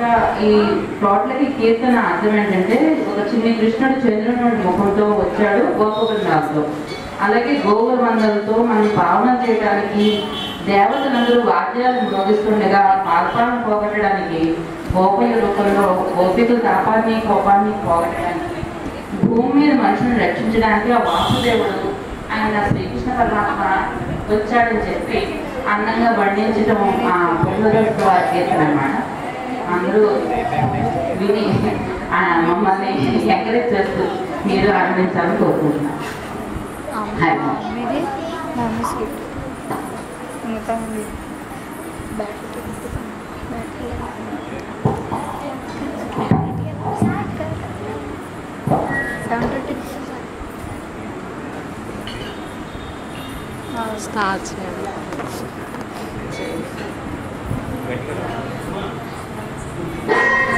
Ia plot lagi kaitan ademen ni, orang cini Krishna tu cendera mukam tu wacchadu, gopal nato. Alagi gopal mandal tu mani pawana cerita ni, dewa tu nanti wajah logis tu nega parpan poket ni, gopal lokal gopi tu dapat ni poket ni. Bumi manusia racun cerita ni wasu dewa, angan Sri Krishna pernah wacchadu cerita, angan berani cerita pemberat buat kaitan mana. Anggur, ini, mama ni, yang kerja tu, ni orang ada macam tu pun. Hai. Mereka, mama skip. Mereka ni, bateri, bateri. Sampai tu. Start. Thank you.